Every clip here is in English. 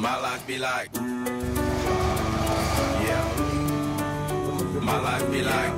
My life be like, yeah. My life be like.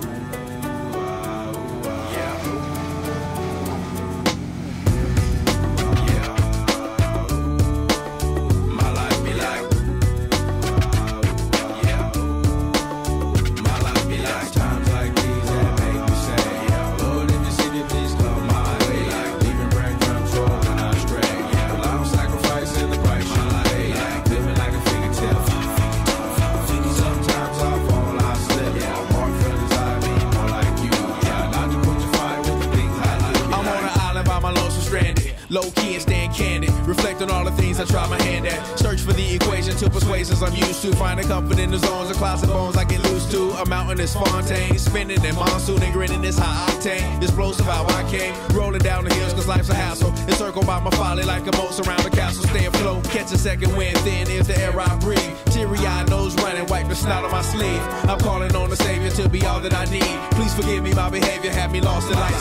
Low-key and staying candid, reflect on all the things I try my hand at. Search for the equation to persuasions I'm used to. Finding comfort in the zones of closet bones I get loose to. A mountain is Fontaine, spinning in monsoon and grinning is high octane. Explosive how I came, rolling down the hills cause life's a hassle. Encircled by my folly like a moat surround a castle. Stay afloat, catch a second wind, thin is the air I breathe. Teary-eyed, nose running, wipe the snout on my sleeve. I'm calling on the Savior to be all that I need. Please forgive me, my behavior had me lost at light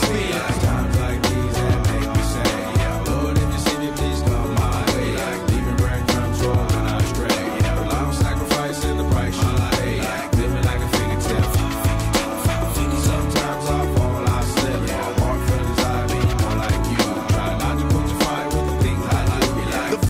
speed.